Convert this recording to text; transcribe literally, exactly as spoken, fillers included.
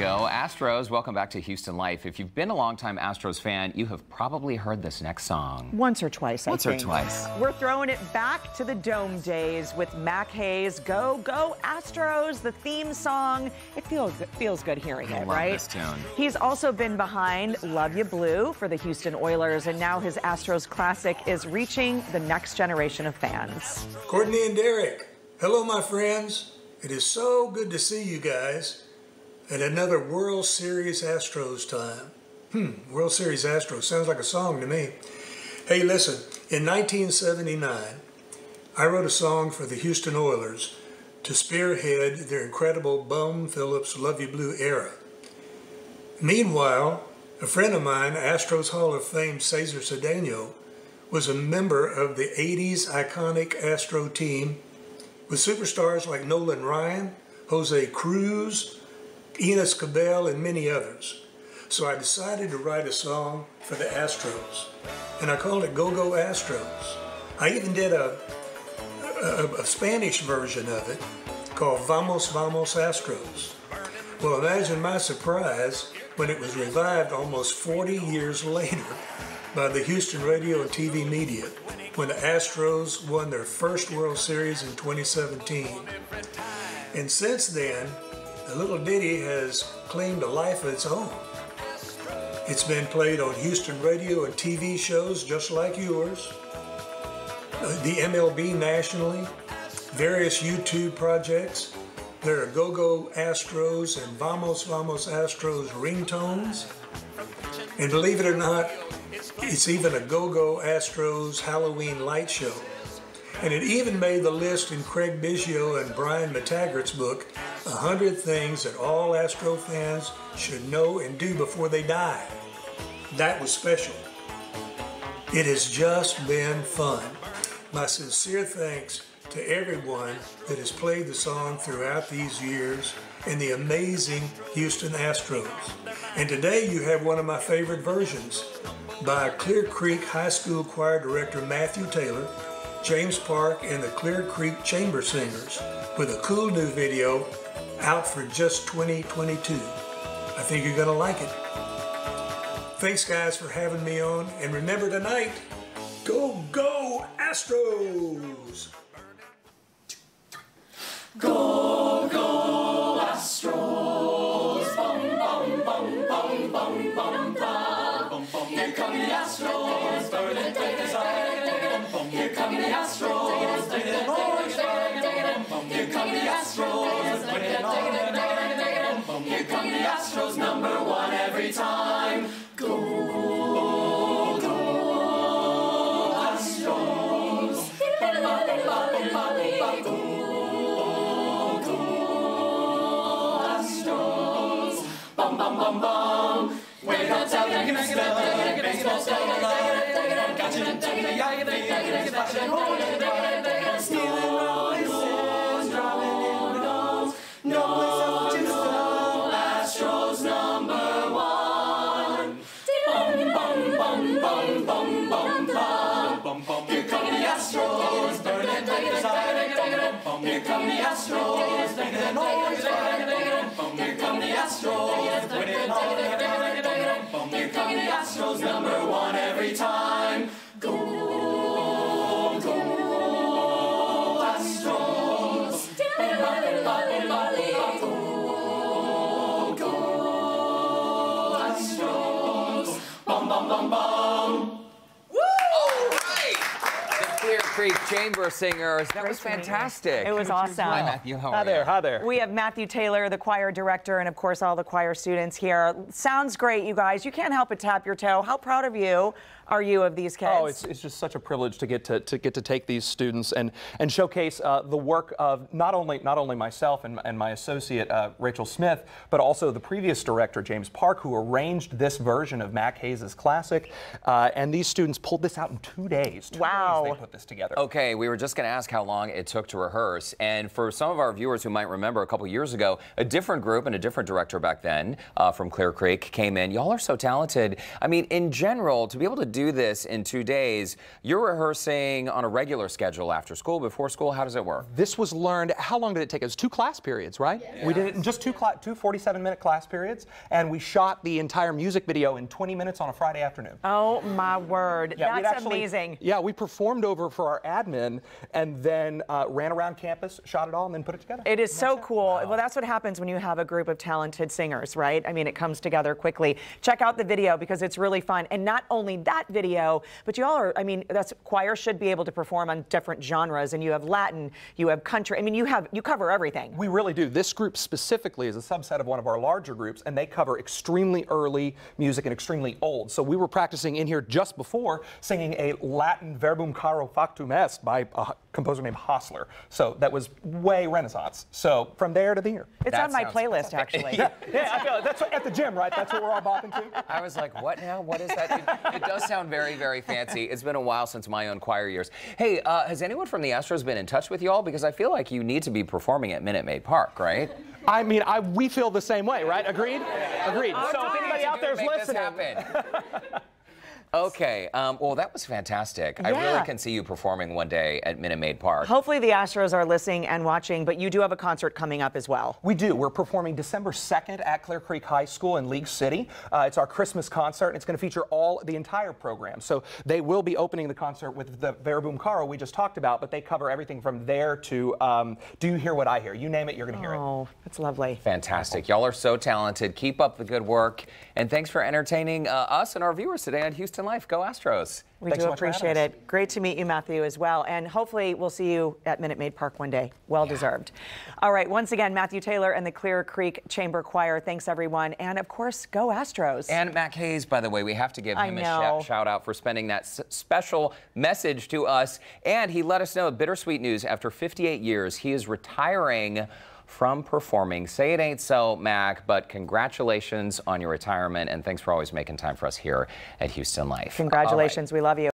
go. Astros, welcome back to Houston Life. If you've been a longtime Astros fan, you have probably heard this next song. Once or twice, I Once think. Once or twice. We're throwing it back to the Dome days with Mack Hayes, Go, Go Astros, the theme song. It feels, it feels good hearing I it, love right? This tune. He's also been behind Love Ya Blue for the Houston Oilers, and now his Astros classic is reaching the next generation of fans. Courtney and Derek, hello, my friends. It is so good to see you guys at another World Series Astros time. Hmm, World Series Astros sounds like a song to me. Hey, listen, in nineteen seventy-nine, I wrote a song for the Houston Oilers to spearhead their incredible Bum Phillips' Love Ya Blue era. Meanwhile, a friend of mine, Astros Hall of Fame Cesar Cedeno, was a member of the eighties iconic Astro team with superstars like Nolan Ryan, Jose Cruz, Enos Cabell, and many others. So I decided to write a song for the Astros, and I called it Go Go Astros. I even did a, a, a Spanish version of it called Vamos Vamos Astros. Well, imagine my surprise when it was revived almost forty years later by the Houston radio and T V media when the Astros won their first World Series in twenty seventeen. And since then, the little ditty has claimed a life of its own. It's been played on Houston radio and T V shows just like yours, the M L B nationally, various YouTube projects. There are Go Go Astros and Vamos Vamos Astros ringtones. And believe it or not, it's even a Go Go Astros Halloween light show. And it even made the list in Craig Biggio and Brian McTaggart's book, one hundred Things That All Astro Fans Should Know and Do Before They Die. That was special. It has just been fun. My sincere thanks to everyone that has played the song throughout these years and the amazing Houston Astros. And today you have one of my favorite versions by Clear Creek High School Choir Director Matthew Taylor, James Park, and the Clear Creek Chamber Singers with a cool new video out for just twenty twenty-two. I think you're gonna like it. Thanks guys for having me on, and remember tonight, go, go Astros! Go, go Astros! Bum, bum, bum, bum, bum, bum, bum. Here come the Astros! Burn it, take it, burn it. Here come the Astros! Bring it, orange, burn it. Here come the Astros! Bring it, burn it. Here come the Astros, number one every time. Go, go Astros! Go, go. Bum, bum, bum. We're gonna tell you next time. Baseball's still alive. Got you in the eye, the eye, the flash and hold it right. Stealing rolling balls, driving in goals. No, no, Astros number one. Bum, bum, bum, bum, bum, bum, bum, bum. Here come the Astros, burn it, take it, take it. Here come the Astros, make it an orange red. Here come the Astros, put it all together. Here come the Astros, number one every time. Go, go Astros. Go, go Astros. Bum, bum, bum, bum. Creek Chamber Singers. That Great was fantastic. It was, it was awesome. Hi, Matthew. How are hi there. You? Hi there. We have Matthew Taylor, the choir director, and of course all the choir students here. Sounds great, you guys. You can't help but tap your toe. How proud of you are you of these kids? Oh, it's, it's just such a privilege to get to, to get to take these students and and showcase uh, the work of not only not only myself and, and my associate uh, Rachel Smith, but also the previous director James Park, who arranged this version of Mack Hayes' classic. Uh, and these students pulled this out in two days. Two wow. Days they put this together. together. Okay, we were just going to ask how long it took to rehearse, and for some of our viewers who might remember a couple years ago, a different group and a different director back then uh, from Clear Creek came in. Y'all are so talented. I mean, in general, to be able to do this in two days, you're rehearsing on a regular schedule after school, before school. How does it work? This was learned. How long did it take? It was two class periods, right? Yes. We did it in just two, two forty-seven minute class periods, and we shot the entire music video in twenty minutes on a Friday afternoon. Oh, my word. Yeah, that's actually amazing. Yeah, we performed over for our admin and then uh, ran around campus, shot it all, and then put it together. It is so cool. Wow. Well, that's what happens when you have a group of talented singers, right? I mean, it comes together quickly. Check out the video because it's really fun. And not only that video, but you all are, I mean, that's choir should be able to perform on different genres, and you have Latin, you have country. I mean, you have you cover everything. We really do. This group specifically is a subset of one of our larger groups, and they cover extremely early music and extremely old. So we were practicing in here just before singing a Latin verbum caro factum est by a composer named Hostler. So that was way Renaissance. So from there to there. It's that on my playlist, actually. Yeah, yeah, I feel it. That's what, at the gym, right? That's what we're all bopping to. I was like, what now? What is that? It, it does sound very, very fancy. It's been a while since my own choir years. Hey, uh, has anyone from the Astros been in touch with y'all? Because I feel like you need to be performing at Minute Maid Park, right? I mean, I, we feel the same way, right? Agreed? Agreed. Our so if anybody out there is listening. Okay, um, well, that was fantastic. Yeah. I really can see you performing one day at Minute Maid Park. Hopefully the Astros are listening and watching, but you do have a concert coming up as well. We do. We're performing December second at Clear Creek High School in League City. Uh, it's our Christmas concert, and it's going to feature all the entire program. So they will be opening the concert with the Verbum Caro we just talked about, but they cover everything from there to um, Do You Hear What I Hear? You name it, you're going to hear it. Oh, that's lovely. Fantastic. Y'all are so talented. Keep up the good work, and thanks for entertaining uh, us and our viewers today on Houston Life. Go Astros. We Thanks do so appreciate it. Great to meet you, Matthew, as well. And hopefully we'll see you at Minute Maid Park one day. Well yeah. deserved. All right. Once again, Matthew Taylor and the Clear Creek Chamber Choir. Thanks, everyone. And, of course, go Astros. And Mack Hayes, by the way, we have to give I him know. a shout-out for spending that s special message to us. And he let us know bittersweet news. After fifty-eight years, he is retiring from performing. Say it ain't so, Mac, but congratulations on your retirement, and thanks for always making time for us here at Houston Life. Congratulations. Right. We love you.